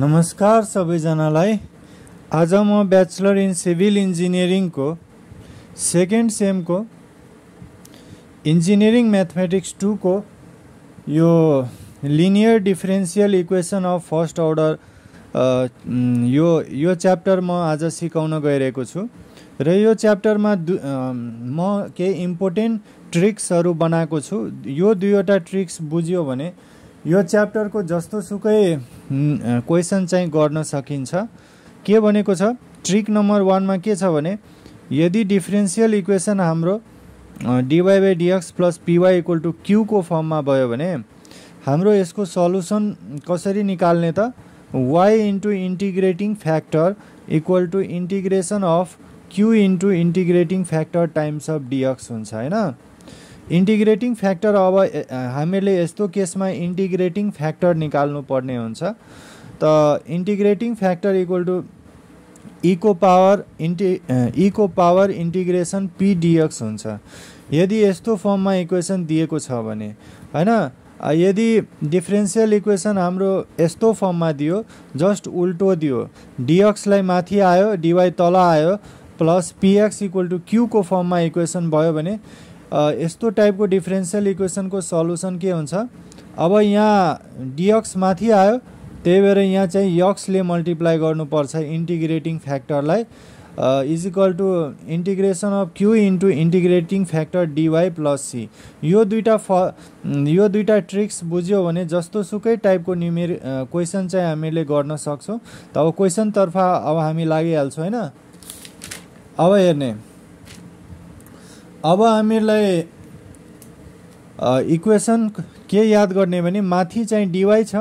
नमस्कार सबैजनालाई। आज म बैचलर इन सिविल इंजीनियरिंग को सेकेंड सेम को इंजीनियरिंग मैथमेटिक्स 2 को यो linear differential equation of first order यो चैप्टर म आज सिकाउन गइरहेको छु र यो चैप्टर में म केही इम्पोर्टेन्ट ट्रिक्सहरु बनाएको छु। यो दुईवटा ट्रिक्स बुझियो भने यो चैप्टर को जस्तोसुकै क्वेश्चन चाहिँ गर्न सकिन्छ। के भनेको छ ट्रिक नंबर 1 में के छ भने यदि डिफरेंशियल इक्वेसन हाम्रो D Y by dx plus PY equal to Q को फर्म में भयो भने हाम्रो यसको सल्युसन कसरी निकाल्ने त Y into integrating factor equal to integration of Q into integrating factor times of dx हुन्छ हैन। इंटिग्रेटिंग फैक्टर अब हामीले यस्तो केसमा इंटिग्रेटिंग फैक्टर निकाल्नु पर्ने हुन्छ त इंटिग्रेटिंग फैक्टर इक्वल टू ई को पावर इंटिग्रेसन पी डीएक्स हुन्छ। यदि यस्तो फर्ममा इक्वेसन दिएको छ भने हैन, यदि डिफरेंशियल इक्वेसन हाम्रो यस्तो फर्ममा दियो जस्ट उल्टो दियो डीएक्स लाई माथि आयो डीवाई तल आयो plus px equal to Q को फर्ममा इक्वेसन भयो भने यस्तो टाइपको डिफरेंशियल इक्वेसन को सल्युसन के हुन्छ। अब यहाँ डीएक्स माथि आयो त्यही भएर यहाँ चाहिँ यक्सले मल्टिप्लाई गर्नुपर्छ इंटिग्रेटिंग फैक्टरलाई is equal to integration of Q into integrating factor D Y plus C. यो दुईटा ट्रिक्स बुझ्यो भने जस्तोसुकै टाइपको न्यूमेरिक क्वेश्चन चाहिँ हामीले गर्न सक्छौं। त अब क्वेश्चन तर्फ अब हामी लागिहाल्छौं हैन। अब हेर्ने अब हामीलाई इक्वेसन के याद गर्ने भने माथि चाहिँ डीवाई छ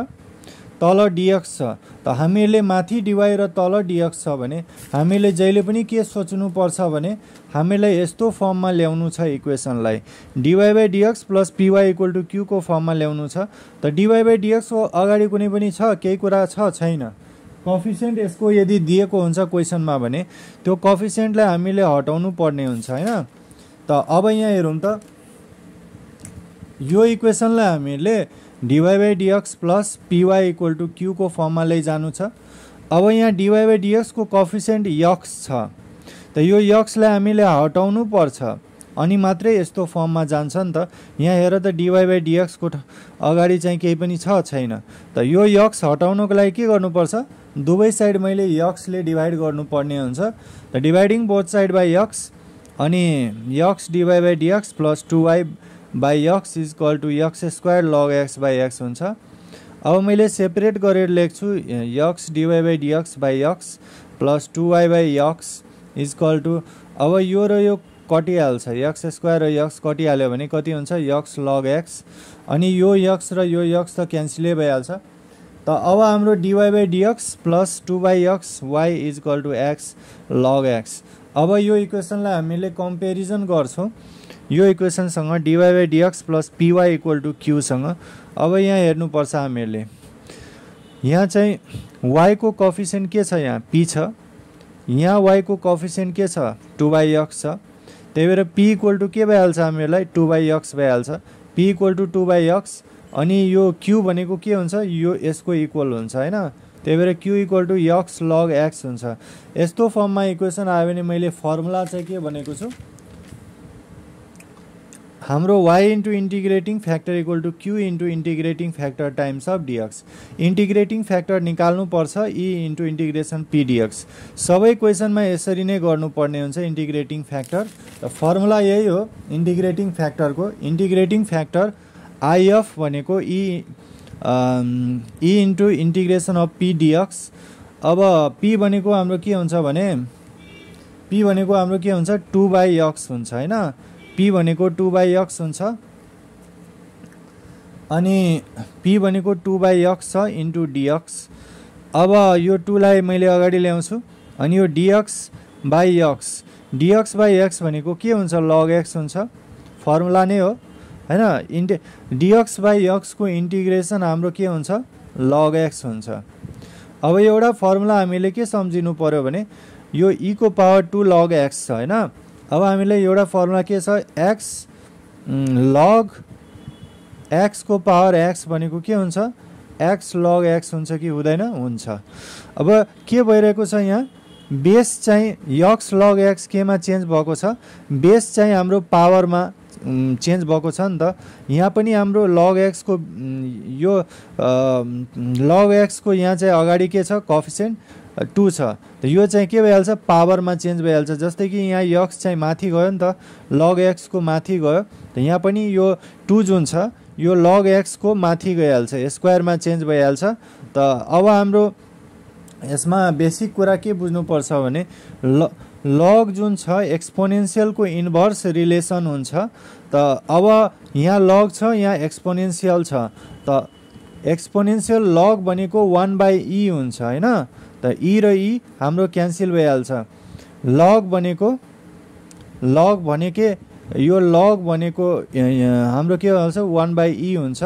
तल डीएक्स छ त हामीले माथि डीवाई र तल डीएक्स छ भने हामीले जहिले पनि के सोच्नु पर्छ भने हामीलाई यस्तो फर्ममा ल्याउनु छ इक्वेसनलाई D Y by dx plus PY equal to Q को फर्ममा ल्याउनु छ। त डीवाई बाई डीएक्स को अगाडि कुनै पनि छ केही कुरा छ छैन कोफिसिएन्ट यसको यदि दिएको हुन्छ क्वेसनमा भने त्यो कोफिसिएन्टलाई हामीले हटाउनु पर्ने हुन्छ हैन। तो अब यहाँ हेरौं त यो इक्वेसनलाई हामीले D Y by dx plus PY equal to Q को फर्म में लैजानु छ। अब यहाँ डीवाई बाई डीएक्स को कोफिसिएन्ट यक्स छ त यो यक्सलाई हामीले हटाउनु पर्छ अनि मात्रै यस्तो फर्म में जान्छ नि त। यहाँ हेर त डीवाई बाई डीएक्स को अगाडि चाहिँ केही पनि छ छैन त यो यक्स हटाउनको लागि के गर्नुपर्छ दुवै साइड मैले यक्सले डिवाइड गर्नुपर्ने हुन्छ। त dividing both side by X अनि X DY by dx plus two Y by X is equal to X square log x by x हुन्छ। अब मैले सेपरेट गरेर लेख्छु X DY by dx by X plus two Y by X is equal to अब यो र यो कटिहाल्छ यक्स स्क्वायर र यक्स कटिहाल्यो भने कति हुन्छ यक्स लग एक्स अनि यो यक्स र यो यक्स त क्यान्सलै भइहाल्छ। त अब हाम्रो D Y by dx plus two by X Y is equal to x log x. अब यो इक्वेसनलाई हामीले कम्पेरिजन गर्छौं यो इक्वेसनसँग D Y by dx plus PY equal to क्यूसँग। अब यहाँ हेर्नुपर्छ हामीले यहाँ चाहिँ वाई को कोफिसिएन्ट के छ यहाँ पी छ यहाँ वाई को कोफिसिएन्ट के छ टू बाई यक्स छ त्यही भएर पी इक्वल टू के भइहाल्छ हामीलाई टू बाई यक्स भइहाल्छ P equal to two by X अनि यो क्यू भनेको के हुन्छ यो यसको इक्वल हुन्छ हैन त्यही भएर Q equal to X log x हुन्छ। यस्तो फर्ममा इक्वेसन आयो भने मैले फर्मुला चाहिँ के भनेको छु हाम्रो Y into integrating factor equal to Q into integrating factor times of dx. Integrating factor निकाल्नुपर्छ ई इंटू इंटिग्रेसन पी डीएक्स। सबै क्वेसनमा यसरी नै गर्नुपर्ने हुन्छ इंटिग्रेटिंग फैक्टर। त फर्मुला यही हो इंटिग्रेटिंग फैक्टर को इंटिग्रेटिंग फैक्टर आईएफ भनेको ई into integration of P dx. अब पी भनेको हाम्रो के हुन्छ भने पी भनेको हाम्रो के हुन्छ टू बाई यक्स हुन्छ हैन पी भनेको टू बाई यक्स हुन्छ अनि पी भनेको टू बाई यक्स छ इंटू डीएक्स। अब यो टूलाई मैले अगाडि ल्याउँछु अनि यो डीएक्स बाई एक्स भनेको के हुन्छ लग एक्स हुन्छ फर्मुला नै हो हैन। डीएक्स बाई यक्स को इंटिग्रेसन हाम्रो के हुन्छ लग एक्स हुन्छ। अब एउटा फर्मुला हामीले के सम्झिनु पर्यो भने यो ई को पावर 2 लग एक्स छ हैन। अब हामीलाई एउटा फर्मुला के छ एक्स लग एक्स को पावर एक्स भनेको के हुन्छ एक्स लग एक्स हुन्छ कि हुँदैन? हुन्छ। अब के भइरहेको छ यहाँ, बेस चाहिँ यक्स लग एक्स केमा चेन्ज भएको छ, बेस चाहिँ हाम्रो पावरमा चेन्ज भएको छ नि त। यहाँ पनि हाम्रो लग एक्स को यो लग एक्स को यहाँ चाहिँ अगाडि के छ, कोफिसिएन्ट 2 छ। त यो चाहिँ के भइहाल्छ, पावरमा चेन्ज भइहाल्छ। जस्तै कि यहाँ यक्स चाहिँ माथि गयो नि त, लग एक्स को माथि गयो, त यहाँ पनि यो 2 जुन छ यो लग एक्स को माथि गइहाल्छ, स्क्वायरमा चेन्ज भइहाल्छ। त अब हाम्रो यसमा बेसिक कुरा के बुझ्नुपर्छ भने लग जुन छ एक्सपोनेन्शियल को इन्भर्स रिलेसन हुन्छ। त अब यहाँ लग छ, यहाँ एक्सपोनेन्शियल छ, त एक्सपोनेन्शियल लग भनेको 1/e हुन्छ हैन। त ई र ई हाम्रो क्यान्सल भइहाल्छ। लग भनेको यो लग भनेको हाम्रो के हुन्छ, 1/e हुन्छ।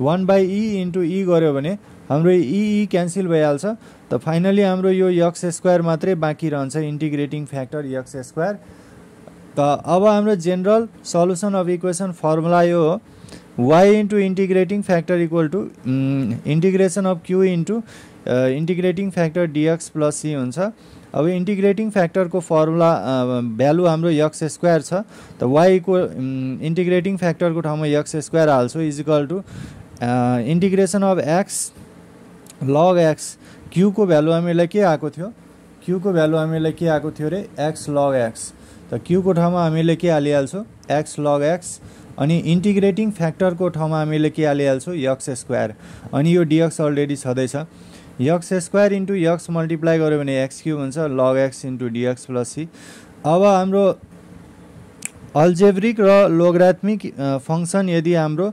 1/e इन्टु ई गर्यो भने हाम्रो ई क्यान्सल भइहाल्छ। त फाइनली हाम्रो यो यक्स स्क्वायर मात्रै बाँकी रहन्छ, इन्टिग्रेटिङ फ्याक्टर यक्स स्क्वायर। त अब हाम्रो general solution of equation formula यो हो, y into integrating factor equal to integration of q into integrating factor dx plus c हुन्छ। अब इन्टिग्रेटिङ फ्याक्टरको फर्मुला भ्यालु हाम्रो यक्स स्क्वायर छ, त y को इन्टिग्रेटिङ फ्याक्टरको ठाउँमा यक्स स्क्वायर हाल्छु, is equal to integration of x log x. Q को भ्यालु हामीलाई के आएको थियो, क्यू को भ्यालु हामीलाई के आएको थियो रे, एक्स लग एक्स। त क्यू को ठाउँमा हामीले के हालिहाल्छौँ, एक्स लग एक्स। अनि इन्टिग्रेटिङ फ्याक्टरको ठाउँमा हामीले के हालिहाल्छौँ, यक्स स्क्वायर। अनि यो डिएक्स अलरेडी छँदैछ, x square into x multiply गर्यो भने एक्स क्यू हुन्छ, log x into dx plus C. अब हाम्रो अल्जेब्रिक र लोगराथमिक फंक्शन यदि हाम्रो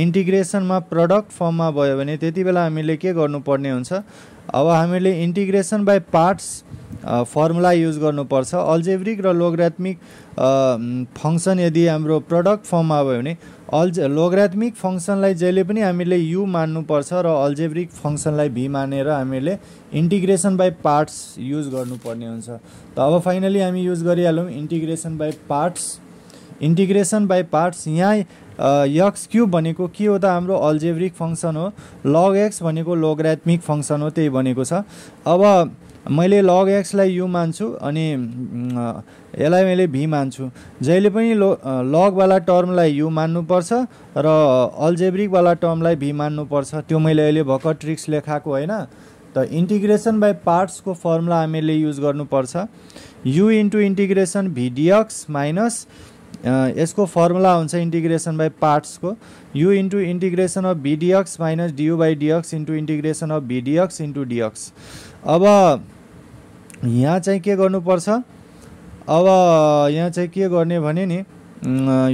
इन्टिग्रेसनमा प्रोडक्ट फर्ममा भयो भने त्यति बेला हामीले के गर्नुपर्ने हुन्छ, अब हामीले integration by parts formula use गर्नुपर्छ। अल्जेब्रिक र लोगराथमिक फंक्शन यदि हाम्रो प्रोडक्ट फर्ममा भयो भने लोगराथमिक फंक्शनलाई जहिले पनि हामीले यू मान्नुपर्छ र अल्जेब्रिक फंक्शनलाई भी मानेर हामीले इन्टिग्रेसन बाई पार्ट्स युज गर्नुपर्ने हुन्छ। त अब फाइनली हामी युज गरिहालौँ integration by parts. Integration by parts यहाँ यक्स क्यूब भनेको के हो त, हाम्रो अल्जेब्रिक फंक्शन हो, लग एक्स भनेको लोगराथमिक फंक्शन हो, त्यही भनेको छ। अब मैले लग एक्सलाई यू मान्छु अनि यसलाई मैले भी मान्छु। जहिले पनि लगवाला टर्मलाई यू मान्नुपर्छ र अल्जेब्रिकवाला टर्मलाई भी मान्नुपर्छ, त्यो मैले अहिले भर्खर ट्रिक्स लेखाएको होइन। त इन्टिग्रेसन बाई पार्ट्सको फर्मुला हामीले युज गर्नुपर्छ, यू इन्टु इन्टिग्रेसन भिडिएक्स माइनस यसको फर्मुला हुन्छ इन्टिग्रेसन बाई पार्ट्स को, u into integration of भिडिएक्स minus d u by dx into integration of भिडिएक्स into dx. अब यहाँ चाहिँ के गर्नुपर्छ, अब यहाँ चाहिँ के गर्ने भने नि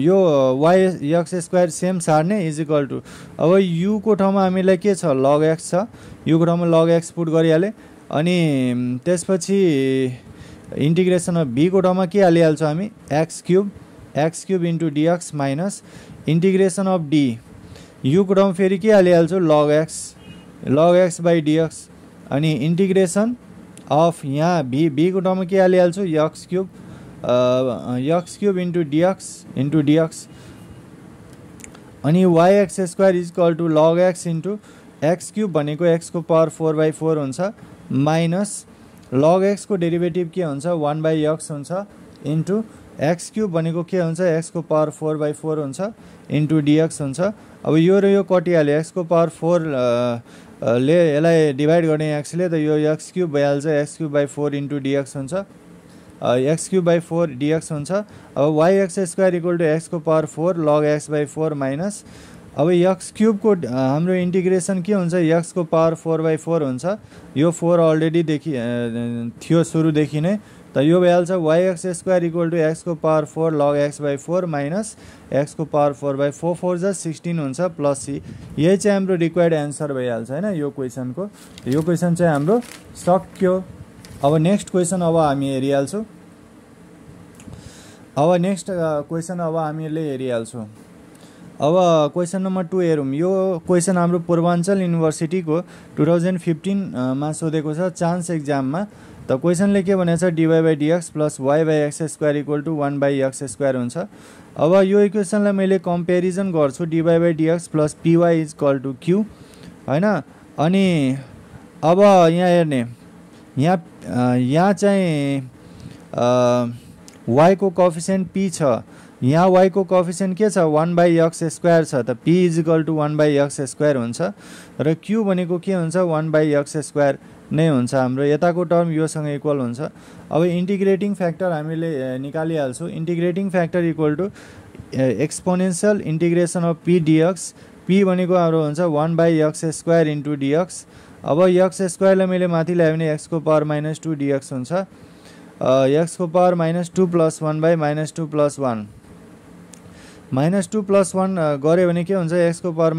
यो वाई यक्स स्क्वायर सेम सार्ने, इज इक्वल टु अब यू को ठाउँमा हामीलाई के छ, लग एक्स छ, यू को ठाउँमा लग एक्स पुट गरिहालेँ। अनि त्यसपछि इन्टिग्रेसन अफ भी को ठाउँमा के हालिहाल्छौँ हामी, x cube into d x minus integration of d, u को ठाउँमा फेरि के हालिहाल्छौँ, लग एक्स बाई डिएक्स। अनि इन्टिग्रेसन अफ यहाँ भी को ठाउँमा के हालिहाल्छु, x cube into d x into d x. अनि y x square is equal to log x into x cube भनेको एक्स को पावर 4/4 हुन्छ, माइनस लग एक्स को डेरिभेटिभ के हुन्छ, 1/x हुन्छ, इन्टु एक्स क्युब भनेको के हुन्छ, एक्स को पावर 4/4 हुन्छ, इन्टु डिएक्स हुन्छ। अब यो र यो कटिहाल्यो, एक्स को पावर 4 ले यसलाई डिभाइड गर्ने एक्सले, त यो एक्स क्युब भइहाल्छ, x cube by 4 into dx हुन्छ, एक्स क्युब बाई 4 डिएक्स हुन्छ। अब y x square equal to x को power 4 log x by 4 minus, अब यक्स क्युब को हाम्रो इन्टिग्रेसन के हुन्छ, यक्स को पावर 4/4 हुन्छ, यो 4 अलरेडी थियो सुरुदेखि नै, त यो भइहाल्छ y x square equal to x को power 4 log x by 4 minus x को पावर 4/4 जा 16 हुन्छ प्लस सी। यही चाहिँ हाम्रो रिक्वायर्ड एन्सर भइहाल्छ हैन यो क्वेसनको। यो क्वेसन चाहिँ हाम्रो सक्यो। अब नेक्स्ट क्वेसन अब हामीहरूले हेरिहाल्छौँ। अब क्वेसन नम्बर 2 हेरौँ। यो क्वेसन हाम्रो पूर्वाञ्चल युनिभर्सिटी को 2015 मा सोधेको छ चान्स एक्जाममा। त क्वेसनले के भनेछ, dy by dx plus y by x square equal to 1/x square हुन्छ। अब यो इक्वेसनलाई मैले कम्पेरिजन गर्छु, dy by dx plus py is equal to q होइन। अनि अब यहाँ हेर्ने, यहाँ चाहिँ y को कोफिसिएन्ट p छ, यहाँ y को कोफिसिएन्ट के छ 1/x² छ, त p इजिकल टू 1/x² हुन्छ र q भनेको के हुन्छ 1/x² नै हुन्छ। हाम्रो यताको टर्म योसँग इक्वल हुन्छ। अब इन्टिग्रेटिङ फ्याक्टर हामीले निकालिहाल्छौँ। Integrating factor equal to exponential integration of p dx, p भनेको हाम्रो हुन्छ 1/x² इन्टु dx। अब x² मैले माथि ल्याएँ भने x⁻² dx हुन्छ, x⁻² +1/-2 + 1 -2 + 1 गरे भने के हुन्छ x⁻² -1/-2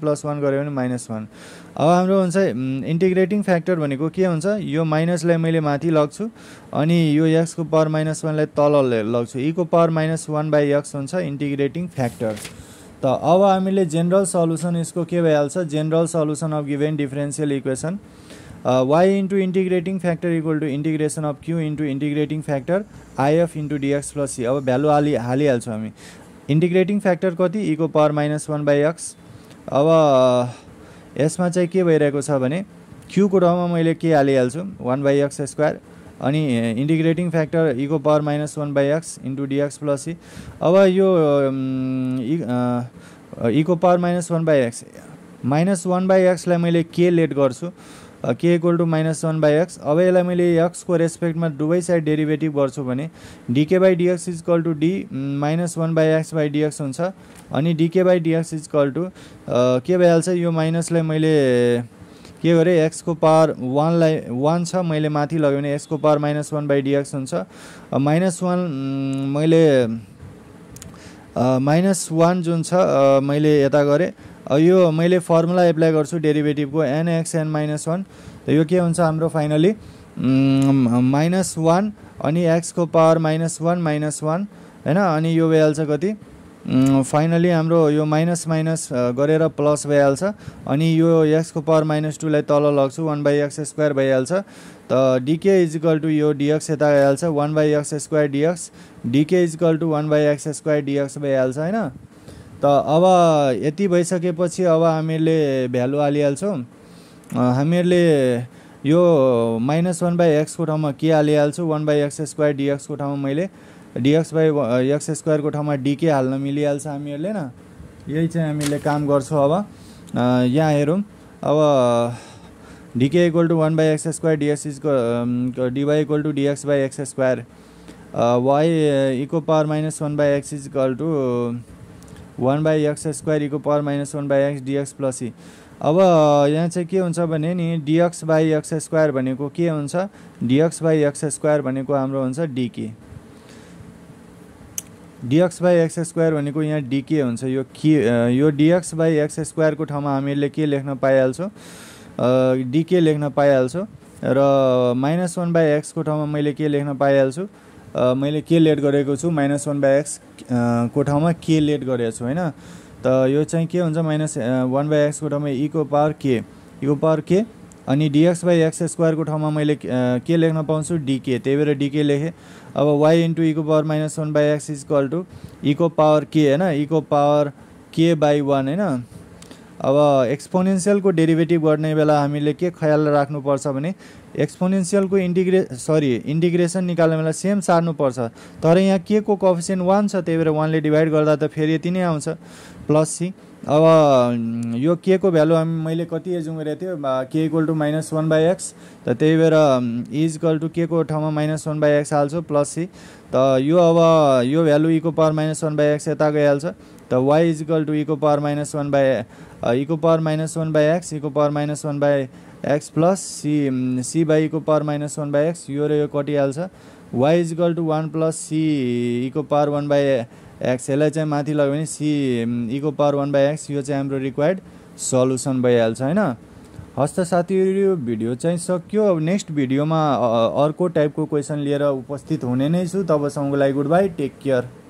+ 1 गरे भने -1। अब हाम्रो हुन्छ इन्टिग्रेटिङ फ्याक्टर भनेको के हुन्छ, यो माइनसलाई मैले माथि लग्छु अनि यो x⁻−1 लाई तल लग्छु, e⁻−1/x हुन्छ इन्टिग्रेटिङ फ्याक्टर। त अब हामीले जेनरल सल्युसन यसको के भइहाल्छ, general solution of given differential equation y into integrating factor equal to integration of q into integrating factor if into dx plus c। अब भ्यालु हालिहाल्छौँ हामी। इन्टिग्रेटिङ फ्याक्टर कति, e⁻−1/x। अब यसमा चाहिँ के भइरहेको छ भने q को ठाउँमा मैले के हालिहाल्छु 1/x² अनि integrating factor e⁻−1/x into dx plus c। अब यो e⁻−1/x -1/xलाई मैले के लेट गर्छु, के इक्वल टू -1/x। अब यसलाई मैले x को रेस्पेक्टमा दुवै साइड डेरिभेटिभ गर्छु भने dk/dx is equal two d -1/x/dx हुन्छ अनि dk/dx इजकल टू के भइहाल्छ, यो माइनसलाई मैले के गरेँ x⁻1 लाई 1 छ मैले माथि लग्यो भने x⁻−1/dx हुन्छ, -1 मैले -1 जुन छ मैले यता गरेँ। यो मैले फर्मुला एप्लाई गर्छु डेरिभेटिभको nxn−1, त यो के हुन्छ हाम्रो फाइनली -1 अनि x⁻−1 हैन अनि यो भइहाल्छ कति फाइनली हाम्रो यो माइनस गरेर प्लस भइहाल्छ अनि यो x⁻−2 लाई तल लग्छु 1/x² भइहाल्छ। त dk इजिकल टू यो dx यता भइहाल्छ 1/x² dx, dk equal to 1/x² dx भइहाल्छ हैन। त अब यति भइसकेपछि अब हामीले भ्यालु हालिहाल्छौँ। हामीहरूले यो -1/x को ठाउँमा के हालिहाल्छु 1/x² dx को ठाउँमा मैले dx/x² को ठाउँमा dk हाल्न मिलिहाल्छ हामीहरूले न, यही चाहिँ हामीले काम गर्छौँ। अब यहाँ हेरौँ, अब dk equal to 1/x² dx is dy equal to dx/x², y e⁻−1/x equal to 1/x² e⁻−1/x dx plus c। अब यहाँ चाहिँ के हुन्छ भने नि dx/x² भनेको के हुन्छ, dx/x² भनेको हाम्रो हुन्छ dk, dx/x² भनेको यहाँ dk हुन्छ। यो के यो dx/x² को ठाउँमा हामीले के लेख्न पाइहाल्छौँ, dk लेख्न पाइहाल्छौँ र -1/x को ठाउँमा मैले के लेख्न पाइहाल्छु, मैले के लेट गरेको छु -1/x को ठाउँमा के लेट गरेको छु हैन। त यो चाहिँ के हुन्छ -1/x को ठाउँमा e⁻k अनि dx/x² को ठाउँमा मैले के लेख्न पाउँछु dk, त्यही भएर dk लेखेँ। अब y into e⁻−1/x equal two e⁻k हैन e⁻k/1 हैन। अब एक्सपोनेन्शियलको डेरिभेटिभ गर्ने बेला हामीले के ख्याल राख्नुपर्छ भने एक्सपोनेन्शियलको इन्टिग्रेसन निकाल्ने बेला सेम सार्नुपर्छ, तर यहाँ के को कोफिसिएन्ट 1 छ त्यही भएर 1 ले डिभाइड गर्दा त फेरि यति नै आउँछ प्लस c। अब यो k को भ्यालु मैले कति एज्युम गरेको थिएँ k इक्वल टू -1/x, त त्यही भएर e इक्वल टू k को ठाउँमा -1/x हाल्छु प्लस c। त यो अब यो भ्यालु e⁻−1/x यता गइहाल्छ, त y equal to e⁻−1/x e⁻−1/x plus c by e⁻−1/x, यो र यो कटिहाल्छ, y equal to 1 plus c e⁻1/x, यसलाई चाहिँ माथि लग्यो भने c e⁻1/x, यो चाहिँ हाम्रो रिक्वायर्ड सल्युसन भइहाल्छ हैन। हस्त साथीहरु यो भिडियो चाहिँ सक्यो, अब नेक्स्ट भिडियोमा अर्को टाइपको क्वेसन लिएर उपस्थित हुने नै छु। तबसम्मको लागि गुड बाई, टेक केयर।